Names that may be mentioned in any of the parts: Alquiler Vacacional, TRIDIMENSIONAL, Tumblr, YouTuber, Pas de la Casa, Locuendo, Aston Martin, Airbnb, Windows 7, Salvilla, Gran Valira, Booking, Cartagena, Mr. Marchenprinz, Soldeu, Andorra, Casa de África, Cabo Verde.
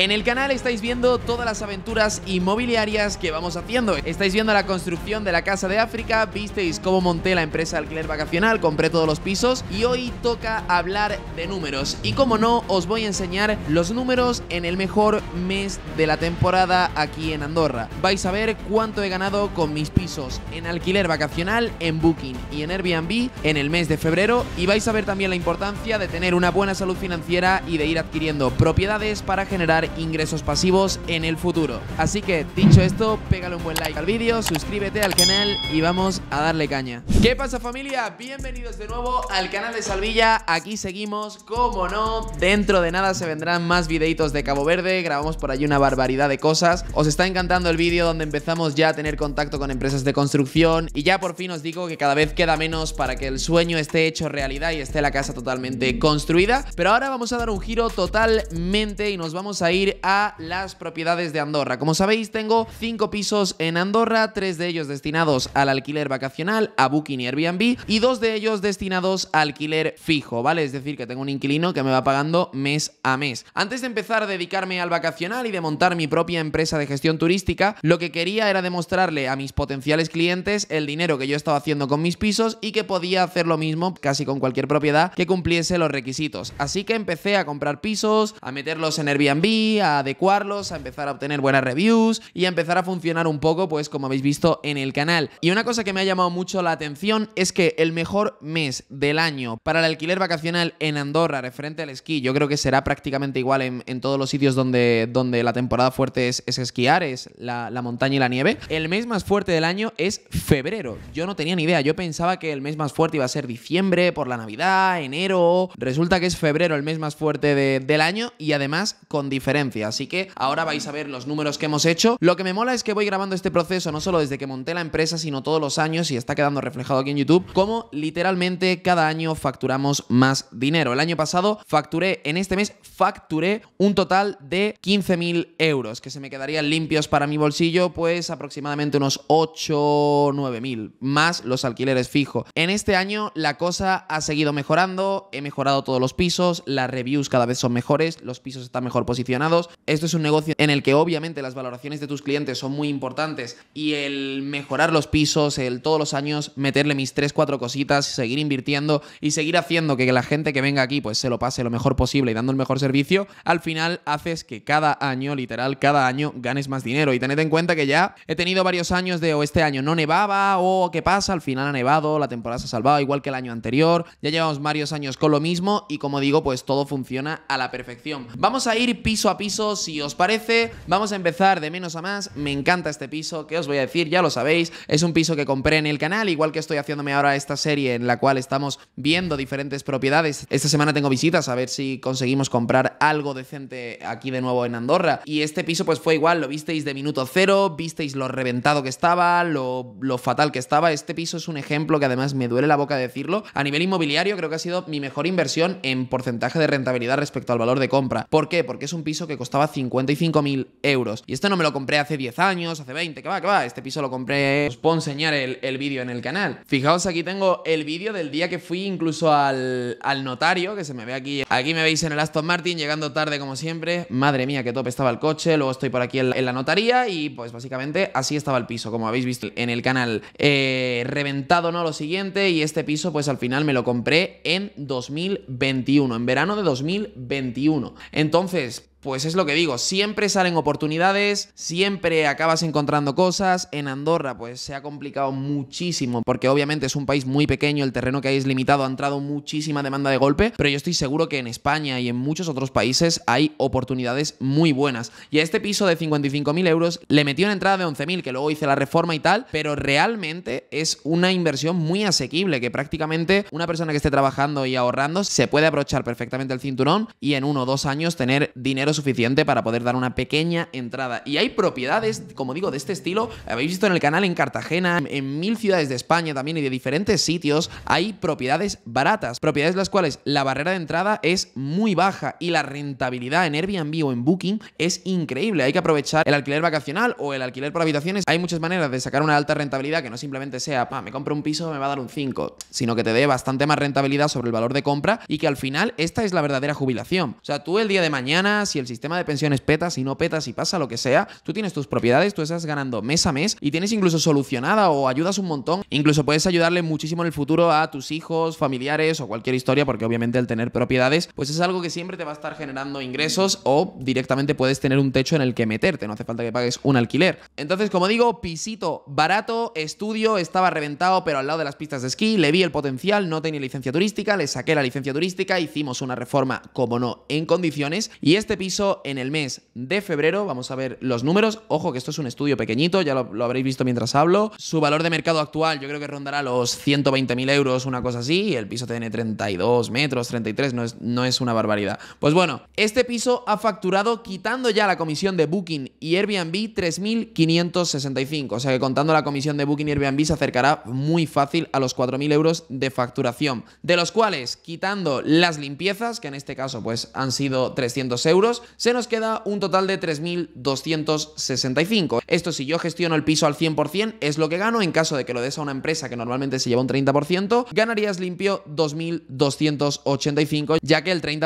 En el canal estáis viendo todas las aventuras inmobiliarias que vamos haciendo. Estáis viendo la construcción de la Casa de África, visteis cómo monté la empresa Alquiler Vacacional, compré todos los pisos y hoy toca hablar de números. Y como no, os voy a enseñar los números en el mejor mes de la temporada aquí en Andorra. Vais a ver cuánto he ganado con mis pisos en Alquiler Vacacional, en Booking y en Airbnb en el mes de febrero. Y vais a ver también la importancia de tener una buena salud financiera y de ir adquiriendo propiedades para generar ingresos pasivos en el futuro. Así que, dicho esto, pégale un buen like al vídeo, suscríbete al canal y vamos a darle caña. ¿Qué pasa, familia? Bienvenidos de nuevo al canal de Salvilla. Aquí seguimos, como no. Dentro de nada se vendrán más videitos de Cabo Verde. Grabamos por allí una barbaridad de cosas. Os está encantando el vídeo donde empezamos ya a tener contacto con empresas de construcción y ya por fin os digo que cada vez queda menos para que el sueño esté hecho realidad y esté la casa totalmente construida. Pero ahora vamos a dar un giro totalmente y nos vamos a ir a las propiedades de Andorra. Como sabéis, tengo 5 pisos en Andorra, 3 de ellos destinados al alquiler vacacional, a Booking y Airbnb, y 2 de ellos destinados a alquiler fijo, ¿vale? Es decir, que tengo un inquilino que me va pagando mes a mes. Antes de empezar a dedicarme al vacacional y de montar mi propia empresa de gestión turística, lo que quería era demostrarle a mis potenciales clientes el dinero que yo estaba haciendo con mis pisos y que podía hacer lo mismo casi con cualquier propiedad que cumpliese los requisitos. Así que empecé a comprar pisos, a meterlos en Airbnb, a adecuarlos, a empezar a obtener buenas reviews y a empezar a funcionar un poco, pues como habéis visto en el canal. Y una cosa que me ha llamado mucho la atención es que el mejor mes del año para el alquiler vacacional en Andorra referente al esquí, yo creo que será prácticamente igual en todos los sitios donde la temporada fuerte es esquiar, es la montaña y la nieve. El mes más fuerte del año es febrero. Yo no tenía ni idea, yo pensaba que el mes más fuerte iba a ser diciembre, por la Navidad, enero. Resulta que es febrero el mes más fuerte del año y además con diferencia. Así que ahora vais a ver los números que hemos hecho. Lo que me mola es que voy grabando este proceso no solo desde que monté la empresa, sino todos los años, y está quedando reflejado aquí en YouTube cómo literalmente cada año facturamos más dinero. El año pasado en este mes facturé un total de 15.000 euros, que se me quedarían limpios para mi bolsillo pues aproximadamente unos 8 o 9.000, más los alquileres fijos. En este año la cosa ha seguido mejorando, he mejorado todos los pisos, las reviews cada vez son mejores, los pisos están mejor posicionados. Esto es un negocio en el que obviamente las valoraciones de tus clientes son muy importantes y el mejorar los pisos, el todos los años meterle mis 3-4 cositas, seguir invirtiendo y seguir haciendo que la gente que venga aquí pues se lo pase lo mejor posible y dando el mejor servicio, al final haces que cada año, literal, cada año ganes más dinero. Y tened en cuenta que ya he tenido varios años de o este año no nevaba o qué pasa, al final ha nevado, la temporada se ha salvado igual que el año anterior, ya llevamos varios años con lo mismo y como digo pues todo funciona a la perfección. Vamos a ir piso a piso, si os parece. Vamos a empezar de menos a más. Me encanta este piso, que os voy a decir, ya lo sabéis, es un piso que compré en el canal, igual que estoy haciéndome ahora esta serie en la cual estamos viendo diferentes propiedades. Esta semana tengo visitas a ver si conseguimos comprar algo decente aquí de nuevo en Andorra, y este piso pues fue igual, lo visteis de minuto cero, visteis lo reventado que estaba, lo fatal que estaba. Este piso es un ejemplo que además me duele la boca decirlo, a nivel inmobiliario creo que ha sido mi mejor inversión en porcentaje de rentabilidad respecto al valor de compra. ¿Por qué? Porque es un piso que costaba 55.000 euros. Y esto no me lo compré hace 10 años, hace 20, que va, que va. Este piso lo compré... Os puedo enseñar el vídeo en el canal. Fijaos, aquí tengo el vídeo del día que fui incluso al notario, que se me ve aquí. Aquí me veis en el Aston Martin, llegando tarde como siempre. Madre mía, qué top estaba el coche. Luego estoy por aquí en la notaría y pues básicamente así estaba el piso, como habéis visto en el canal. Reventado, ¿no? Lo siguiente. Y este piso pues al final me lo compré en 2021, en verano de 2021. Entonces... pues es lo que digo, siempre salen oportunidades, siempre acabas encontrando cosas. En Andorra pues se ha complicado muchísimo porque obviamente es un país muy pequeño, el terreno que hay es limitado, ha entrado muchísima demanda de golpe, pero yo estoy seguro que en España y en muchos otros países hay oportunidades muy buenas. Y a este piso de 55.000 euros le metí una entrada de 11.000, que luego hice la reforma y tal, pero realmente es una inversión muy asequible, que prácticamente una persona que esté trabajando y ahorrando se puede abrochar perfectamente el cinturón y en 1 o 2 años tener dinero suficiente para poder dar una pequeña entrada. Y hay propiedades, como digo, de este estilo, habéis visto en el canal, en Cartagena, en 1000 ciudades de España también y de diferentes sitios, hay propiedades baratas, propiedades las cuales la barrera de entrada es muy baja y la rentabilidad en Airbnb o en Booking es increíble. Hay que aprovechar el alquiler vacacional o el alquiler por habitaciones. Hay muchas maneras de sacar una alta rentabilidad que no simplemente sea, me compro un piso, me va a dar un 5, sino que te dé bastante más rentabilidad sobre el valor de compra y que al final esta es la verdadera jubilación. O sea, tú el día de mañana, si el sistema de pensiones peta, si no peta, si pasa lo que sea, tú tienes tus propiedades, tú estás ganando mes a mes y tienes incluso solucionada o ayudas un montón. Incluso puedes ayudarle muchísimo en el futuro a tus hijos, familiares o cualquier historia, porque obviamente el tener propiedades pues es algo que siempre te va a estar generando ingresos o directamente puedes tener un techo en el que meterte, no hace falta que pagues un alquiler. Entonces, como digo, pisito barato, estudio, estaba reventado pero al lado de las pistas de esquí, le vi el potencial, no tenía licencia turística, le saqué la licencia turística, hicimos una reforma, como no, en condiciones, y este piso en el mes de febrero, vamos a ver los números, ojo que esto es un estudio pequeñito, ya lo habréis visto mientras hablo, su valor de mercado actual yo creo que rondará los 120.000 euros, una cosa así, y el piso tiene 32 metros, 33, no es una barbaridad. Pues bueno, este piso ha facturado, quitando ya la comisión de Booking y Airbnb, 3.565, o sea que contando la comisión de Booking y Airbnb se acercará muy fácil a los 4.000 euros de facturación, de los cuales, quitando las limpiezas, que en este caso pues han sido 300 euros, se nos queda un total de 3.265. Esto, si yo gestiono el piso al 100%, es lo que gano. En caso de que lo des a una empresa que normalmente se lleva un 30%, ganarías limpio 2.285, ya que el 30%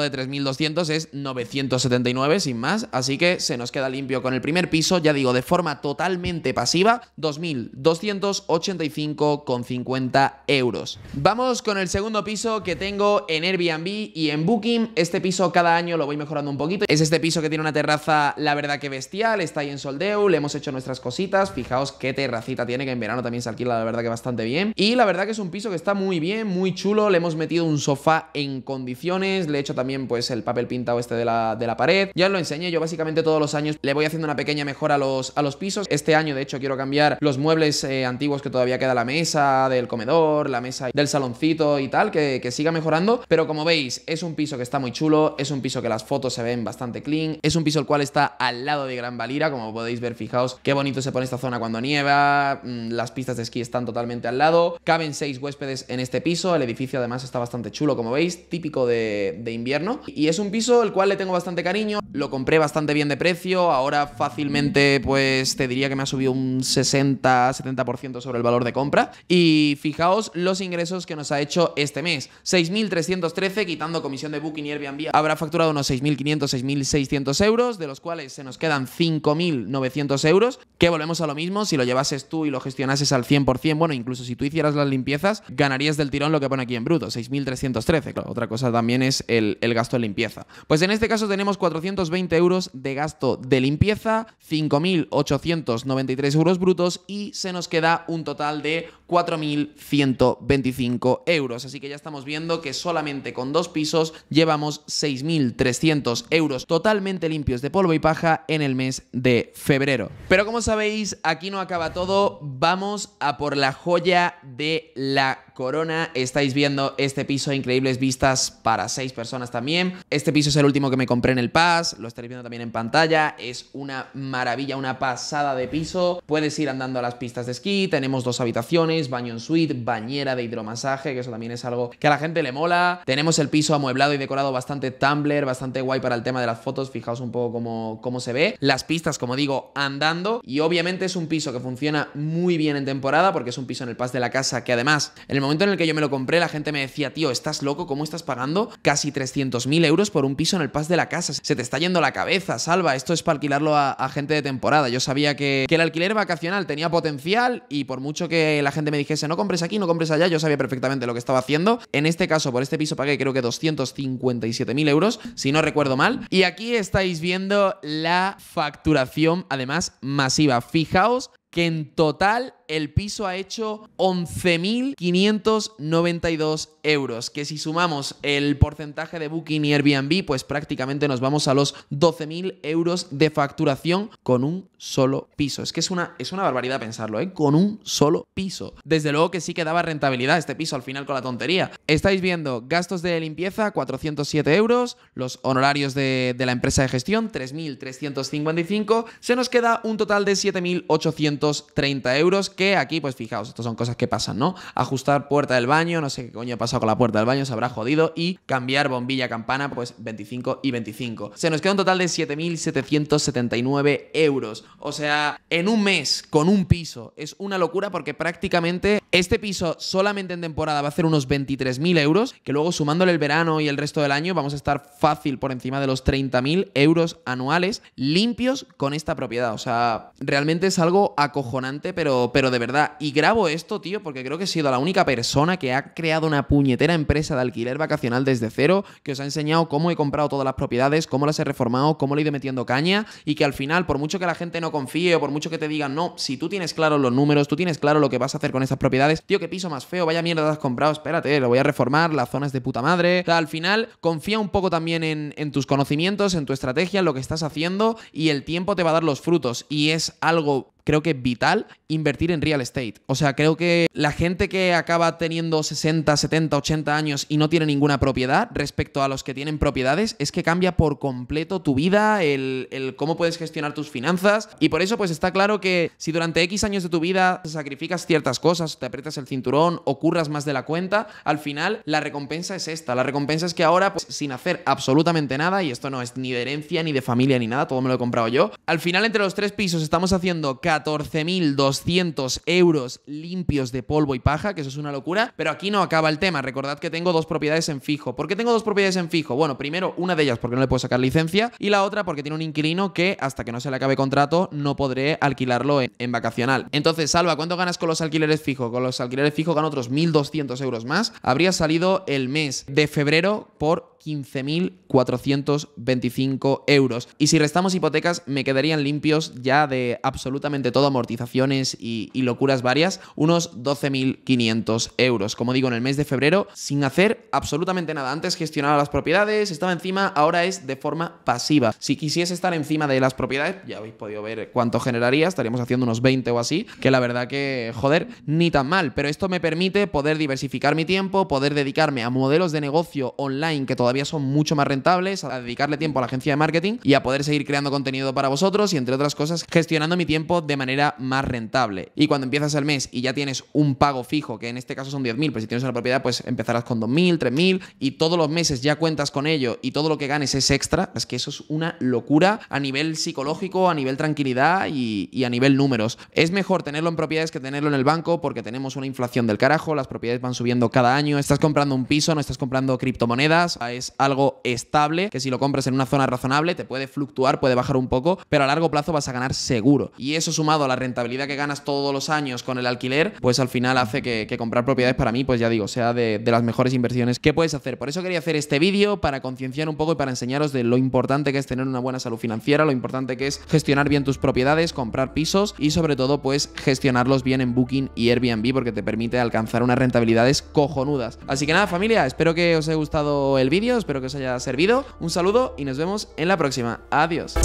de 3.200 es 979, sin más, así que se nos queda limpio con el primer piso, ya digo, de forma totalmente pasiva, 2.285,50 euros. Vamos con el segundo piso que tengo en Airbnb y en Booking. Este piso cada año lo voy mejorando un poquito. Es este piso que tiene una terraza, la verdad que bestial, está ahí en Soldeu, le hemos hecho nuestras cositas, fijaos qué terracita tiene, que en verano también se alquila, la verdad que bastante bien, y la verdad que es un piso que está muy bien, muy chulo, le hemos metido un sofá en condiciones, le he hecho también pues el papel pintado este de la pared, ya os lo enseñé, yo básicamente todos los años le voy haciendo una pequeña mejora a los pisos. Este año de hecho quiero cambiar los muebles antiguos, que todavía queda la mesa del comedor, la mesa del saloncito y tal, que siga mejorando, pero como veis es un piso que está muy chulo, es un piso que las fotos se ven bastante clean, es un piso el cual está al lado de Gran Valira, como podéis ver, fijaos qué bonito se pone esta zona cuando nieva, las pistas de esquí están totalmente al lado, caben 6 huéspedes en este piso, el edificio además está bastante chulo, como veis, típico de invierno, y es un piso el cual le tengo bastante cariño, lo compré bastante bien de precio, ahora fácilmente pues te diría que me ha subido un 60-70% sobre el valor de compra, y fijaos los ingresos que nos ha hecho este mes, 6.313, quitando comisión de Booking y Airbnb, habrá facturado unos 6.500-6.600 euros, de los cuales se nos quedan 5.900 euros, que volvemos a lo mismo, si lo llevases tú y lo gestionases al 100%, bueno, incluso si tú hicieras las limpiezas, ganarías del tirón lo que pone aquí en bruto, 6.313, claro, otra cosa también es el gasto en limpieza. Pues en este caso tenemos 420 euros de gasto de limpieza, 5.893 euros brutos, y se nos queda un total de 4.125 euros, así que ya estamos viendo que solamente con 2 pisos llevamos 6.300 euros totalmente limpios de polvo y paja en el mes de febrero. Pero como sabéis, aquí no acaba todo, vamos a por la joya de la corona. Estáis viendo este piso, increíbles vistas para 6 personas también. Este piso es el último que me compré en el Pas, lo estaréis viendo también en pantalla, es una maravilla, una pasada de piso, puedes ir andando a las pistas de esquí, tenemos 2 habitaciones, baño en suite, bañera de hidromasaje, que eso también es algo que a la gente le mola, tenemos el piso amueblado y decorado bastante Tumblr, bastante guay para el tema de las fotos, fijaos un poco cómo se ve, las pistas, como digo, andando, y obviamente es un piso que funciona muy bien en temporada, porque es un piso en el Pas de la Casa, que además, en el momento en el que yo me lo compré, la gente me decía, tío, ¿estás loco? ¿Cómo estás pagando casi 300.000 euros por un piso en el Pas de la Casa? Se te está yendo la cabeza, Salva, esto es para alquilarlo a gente de temporada. Yo sabía que el alquiler vacacional tenía potencial, y por mucho que la gente me dijese, no compres aquí, no compres allá, yo sabía perfectamente lo que estaba haciendo. En este caso, por este piso pagué creo que 257.000 euros, si no recuerdo mal, y aquí estáis viendo la facturación, además masiva. Fijaos que en total el piso ha hecho 11.592 euros, que si sumamos el porcentaje de Booking y Airbnb, pues prácticamente nos vamos a los 12.000 euros de facturación con un solo piso. Es que es una barbaridad pensarlo, ¿eh? Con un solo piso. Desde luego que sí que daba rentabilidad este piso al final con la tontería. Estáis viendo gastos de limpieza, 407 euros, los honorarios de la empresa de gestión, 3.355, se nos queda un total de 7.830 euros, qué. Aquí, pues fijaos, estas son cosas que pasan, ¿no? Ajustar puerta del baño, no sé qué coño ha pasado con la puerta del baño, se habrá jodido. Y cambiar bombilla campana, pues 25 y 25. Se nos queda un total de 7.779 euros. O sea, en un mes con un piso es una locura, porque prácticamente este piso solamente en temporada va a ser unos 23.000 euros, que luego sumándole el verano y el resto del año vamos a estar fácil por encima de los 30.000 euros anuales limpios con esta propiedad. O sea, realmente es algo acojonante, pero de verdad. Y grabo esto, tío, porque creo que he sido la única persona que ha creado una puñetera empresa de alquiler vacacional desde cero, que os ha enseñado cómo he comprado todas las propiedades, cómo las he reformado, cómo le he ido metiendo caña, y que al final, por mucho que la gente no confíe o por mucho que te digan, no, si tú tienes claro los números, tú tienes claro lo que vas a hacer con esas propiedades, tío, qué piso más feo, vaya mierda has comprado, espérate, lo voy a reformar, las zonas de puta madre. O sea, al final, confía un poco también en tus conocimientos, en tu estrategia, en lo que estás haciendo, y el tiempo te va a dar los frutos. Y es algo, creo que es vital invertir en real estate. O sea, creo que la gente que acaba teniendo 60, 70, 80 años y no tiene ninguna propiedad respecto a los que tienen propiedades, es que cambia por completo tu vida, el cómo puedes gestionar tus finanzas. Y por eso, pues está claro que si durante X años de tu vida sacrificas ciertas cosas, te aprietas el cinturón o curras más de la cuenta, al final la recompensa es esta. La recompensa es que ahora, pues, sin hacer absolutamente nada, y esto no es ni de herencia, ni de familia, ni nada, todo me lo he comprado yo, al final entre los tres pisos estamos haciendo 14.200 euros limpios de polvo y paja, que eso es una locura. Pero aquí no acaba el tema. Recordad que tengo dos propiedades en fijo. ¿Por qué tengo dos propiedades en fijo? Bueno, primero, una de ellas porque no le puedo sacar licencia, y la otra porque tiene un inquilino que hasta que no se le acabe contrato no podré alquilarlo en vacacional. Entonces, Salva, ¿cuánto ganas con los alquileres fijos? Con los alquileres fijos gano otros 1.200 euros más. Habría salido el mes de febrero por 15.425 euros. Y si restamos hipotecas, me quedarían limpios ya de absolutamente todo, amortizaciones y locuras varias, unos 12.500 euros. Como digo, en el mes de febrero, sin hacer absolutamente nada. Antes gestionaba las propiedades, estaba encima, ahora es de forma pasiva. Si quisiese estar encima de las propiedades, ya habéis podido ver cuánto generaría, estaríamos haciendo unos 20 o así, que la verdad que, joder, ni tan mal. Pero esto me permite poder diversificar mi tiempo, poder dedicarme a modelos de negocio online que todavía son mucho más rentables, a dedicarle tiempo a la agencia de marketing y a poder seguir creando contenido para vosotros y, entre otras cosas, gestionando mi tiempo de manera más rentable. Y cuando empiezas el mes y ya tienes un pago fijo, que en este caso son 10.000, pero si tienes una propiedad, pues empezarás con 2.000, 3.000 y todos los meses ya cuentas con ello, y todo lo que ganes es extra. Es que eso es una locura a nivel psicológico, a nivel tranquilidad y a nivel números. Es mejor tenerlo en propiedades que tenerlo en el banco, porque tenemos una inflación del carajo, las propiedades van subiendo cada año, estás comprando un piso, no estás comprando criptomonedas, es algo estable, que si lo compras en una zona razonable te puede fluctuar, puede bajar un poco, pero a largo plazo vas a ganar seguro. Y eso, sumado a la rentabilidad que ganas todos los años con el alquiler, pues al final hace que comprar propiedades, para mí, pues ya digo, sea de las mejores inversiones que puedes hacer. Por eso quería hacer este vídeo, para concienciar un poco y para enseñaros de lo importante que es tener una buena salud financiera, lo importante que es gestionar bien tus propiedades, comprar pisos y sobre todo, pues, gestionarlos bien en Booking y Airbnb, porque te permite alcanzar unas rentabilidades cojonudas. Así que nada, familia, espero que os haya gustado el vídeo. Espero que os haya servido. Un saludo y nos vemos en la próxima. Adiós.